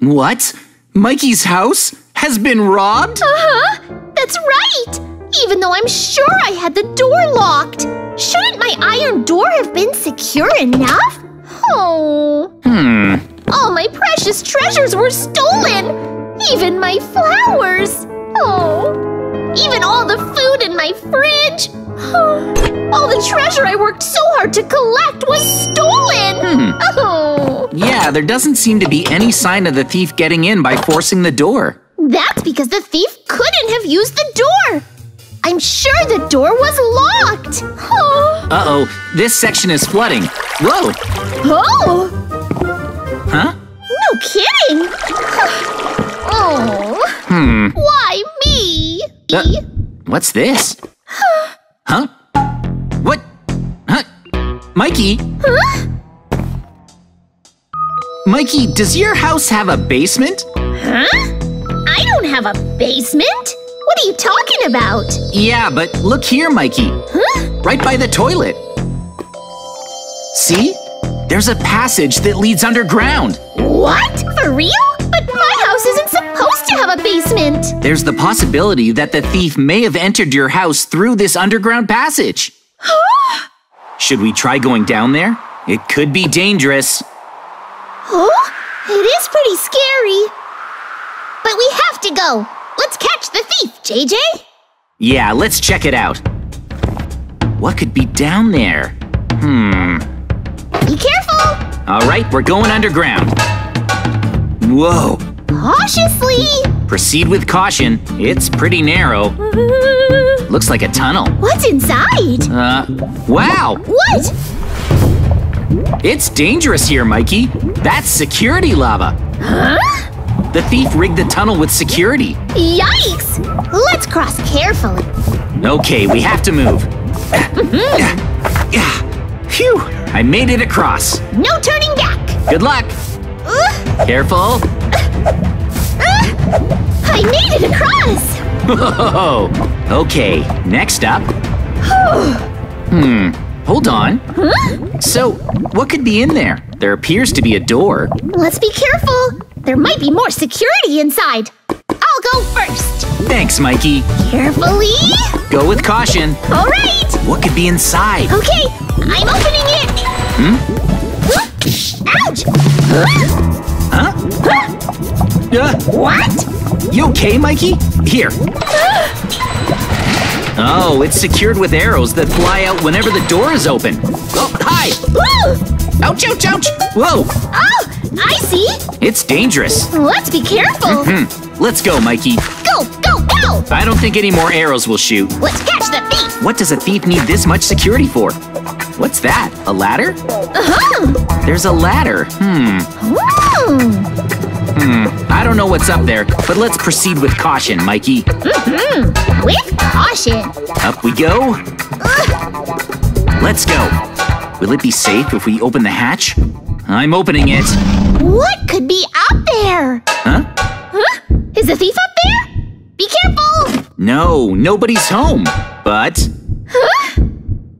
What? Mikey's house has been robbed? Uh-huh, that's right! Even though I'm sure I had the door locked. Shouldn't my iron door have been secure enough? Oh. All my precious treasures were stolen! Even my flowers! Oh. Even all the food in my fridge! Oh. All the treasure I worked so hard to collect was stolen! Oh. Yeah, there doesn't seem to be any sign of the thief getting in by forcing the door. That's because the thief couldn't have used the door! I'm sure the door was locked! Oh. Uh-oh, this section is flooding. Whoa! Oh! Huh? No kidding! Oh. Why me? What's this? Huh? What? Huh? Mikey? Huh? Mikey, does your house have a basement? Huh? I don't have a basement! What are you talking about? Yeah, but look here, Mikey. Huh? Right by the toilet. See? There's a passage that leads underground. What? For real? But my house isn't supposed to have a basement. There's the possibility that the thief may have entered your house through this underground passage. Should we try going down there? It could be dangerous. Oh, it is pretty scary. But we have to go. Let's catch the thief, JJ. Yeah, let's check it out. What could be down there? Be careful! All right, we're going underground. Whoa! Cautiously! Proceed with caution. It's pretty narrow. Looks like a tunnel. What's inside? Wow! What? It's dangerous here, Mikey. That's security lava. Huh? The thief rigged the tunnel with security. Yikes! Let's cross carefully. Okay, we have to move. Phew! I made it across. No turning back. Good luck. Careful. I made it across. Whoa. Okay, next up. Hold on. Huh? So, what could be in there? There appears to be a door. Let's be careful. There might be more security inside. I'll go first. Thanks, Mikey. Carefully. Go with caution. All right. What could be inside? Okay, I'm opening it. Ouch! Huh? What? You okay, Mikey? Here. Oh, it's secured with arrows that fly out whenever the door is open. Oh, hi! Woo! Ouch, ouch, ouch! Whoa! Oh, I see! It's dangerous. Let's be careful. Let's go, Mikey. Go, go, go! I don't think any more arrows will shoot. Let's catch the thief! What does a thief need this much security for? What's that? A ladder? Uh-huh! There's a ladder. I don't know what's up there, but let's proceed with caution, Mikey. With caution. Up we go. Let's go. Will it be safe if we open the hatch? I'm opening it. What could be up there? Huh? Is the thief up there? Be careful. No, nobody's home. But... Huh?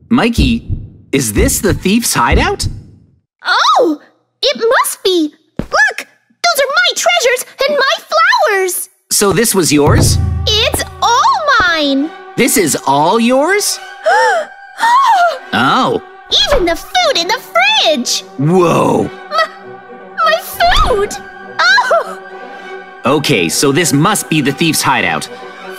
Mikey, is this the thief's hideout? Oh, it must be. Look. Those are my treasures and my flowers! So this was yours? It's all mine! This is all yours? Oh! Even the food in the fridge! Whoa! My food! Oh! Okay, so this must be the thief's hideout.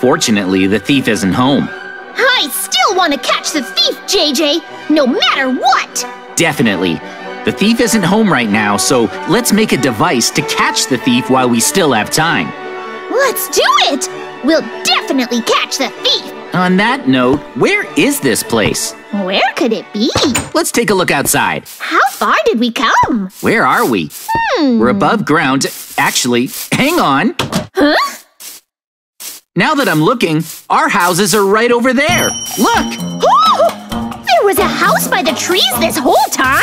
Fortunately, the thief isn't home. I still want to catch the thief, JJ! No matter what! Definitely. The thief isn't home right now, so let's make a device to catch the thief while we still have time. Let's do it! We'll definitely catch the thief! On that note, where is this place? Where could it be? Let's take a look outside. How far did we come? Where are we? We're above ground. Actually, hang on. Huh? Now that I'm looking, our houses are right over there. Look! Oh, there was a house by the trees this whole time?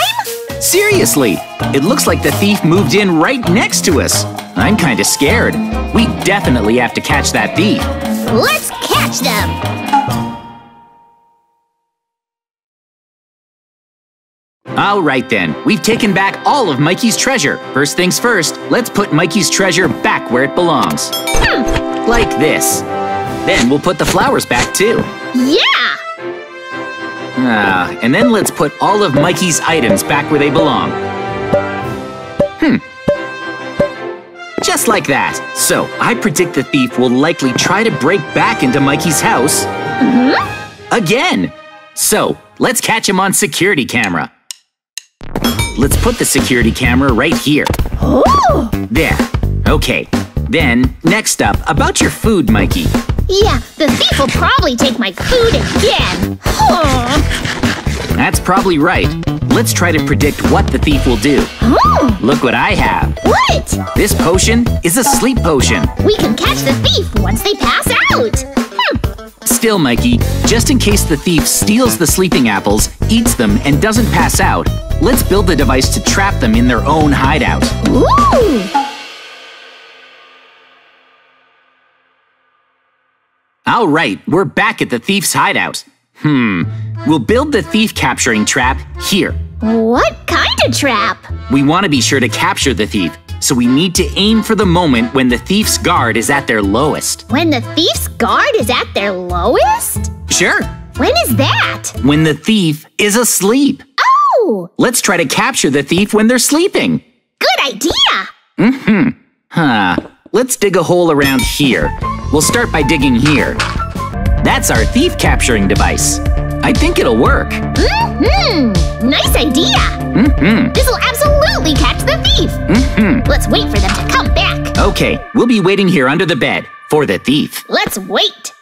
Seriously, it looks like the thief moved in right next to us. I'm kind of scared. We definitely have to catch that thief. Let's catch them! All right then, we've taken back all of Mikey's treasure. First things first, let's put Mikey's treasure back where it belongs. Like this. Then we'll put the flowers back too. Yeah! And then let's put all of Mikey's items back where they belong. Just like that. So, I predict the thief will likely try to break back into Mikey's house again. So, let's catch him on security camera. Let's put the security camera right here. Ooh. There. Okay. Then, next up, about your food, Mikey. Yeah, the thief will probably take my food again. That's probably right. Let's try to predict what the thief will do. Look what I have. What? This potion is a sleep potion. We can catch the thief once they pass out. Still, Mikey, just in case the thief steals the sleeping apples, eats them, and doesn't pass out, let's build the device to trap them in their own hideout. Ooh! All right, we're back at the thief's hideout. We'll build the thief capturing trap here. What kind of trap? We want to be sure to capture the thief, so we need to aim for the moment when the thief's guard is at their lowest. When the thief's guard is at their lowest? Sure. When is that? When the thief is asleep. Oh! Let's try to capture the thief when they're sleeping. Good idea! Let's dig a hole around here. We'll start by digging here. That's our thief capturing device. I think it'll work. Nice idea. This'll absolutely catch the thief. Let's wait for them to come back. Okay, we'll be waiting here under the bed for the thief. Let's wait.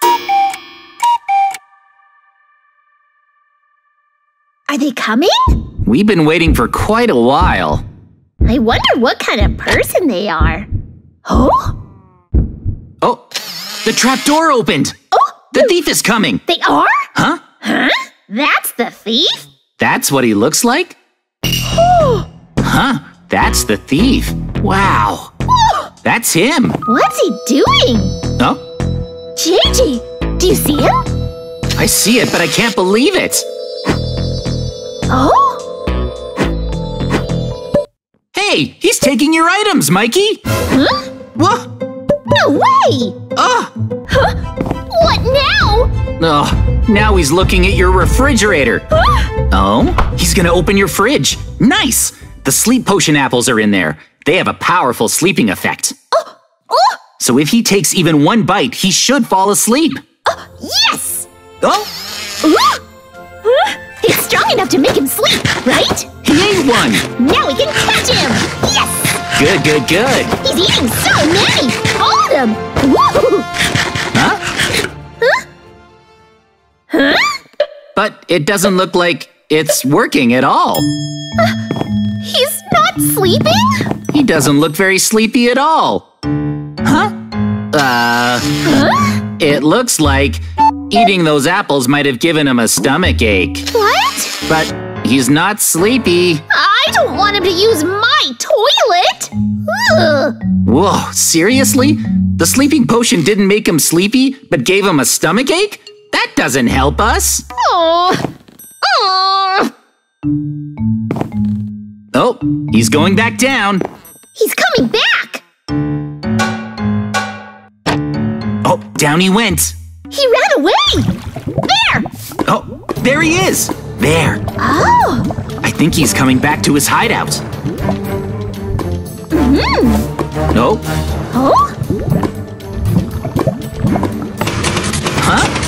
Are they coming? We've been waiting for quite a while. I wonder what kind of person they are. Oh, the trap door opened. The thief is coming. They are? Huh? That's the thief? That's what he looks like? That's the thief. Wow. That's him. What's he doing? JJ, do you see him? I see it, but I can't believe it. Hey, he's taking your items, Mikey. What? No way! What now? Now he's looking at your refrigerator. He's gonna open your fridge. Nice! The sleep potion apples are in there. They have a powerful sleeping effect. So if he takes even one bite, he should fall asleep. Yes! It's strong enough to make him sleep, right? He ate one! Now we can catch him! Yes! Good. He's eating so many! All of them! Woo! But it doesn't look like it's working at all. He's not sleeping? He doesn't look very sleepy at all. It looks like eating those apples might have given him a stomach ache. What? But he's not sleepy. I don't want him to use my toilet! Whoa, seriously? The sleeping potion didn't make him sleepy, but gave him a stomach ache? That doesn't help us! Oh, he's going back down. He's coming back! Down he went. He ran away! There! There he is! There! I think he's coming back to his hideout.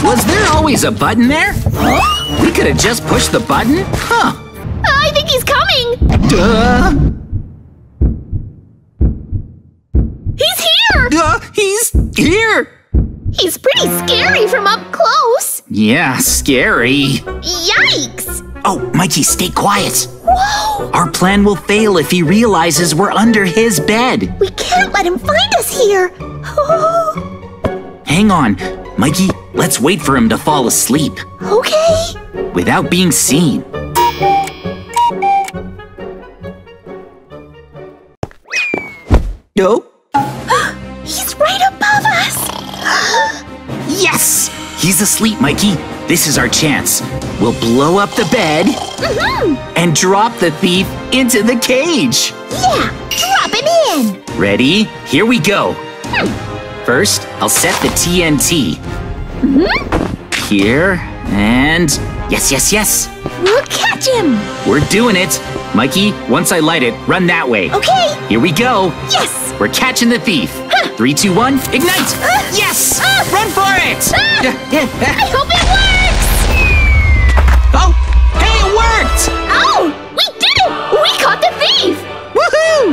Was there always a button there? We could have just pushed the button? I think he's coming! He's here! He's here! He's pretty scary from up close. Yeah, scary. Yikes! Mikey, stay quiet. Whoa! Our plan will fail if he realizes we're under his bed. We can't let him find us here. Hang on. Mikey, let's wait for him to fall asleep. Okay. Without being seen. He's right above us. Yes! He's asleep, Mikey. This is our chance. We'll blow up the bed and drop the thief into the cage. Yeah, drop it in. Ready? Here we go. First, I'll set the TNT. Here, and yes. We'll catch him. We're doing it. Mikey, once I light it, run that way. Okay. Here we go. Yes. We're catching the thief. 3, 2, 1, ignite. Yes. Run for it. I hope it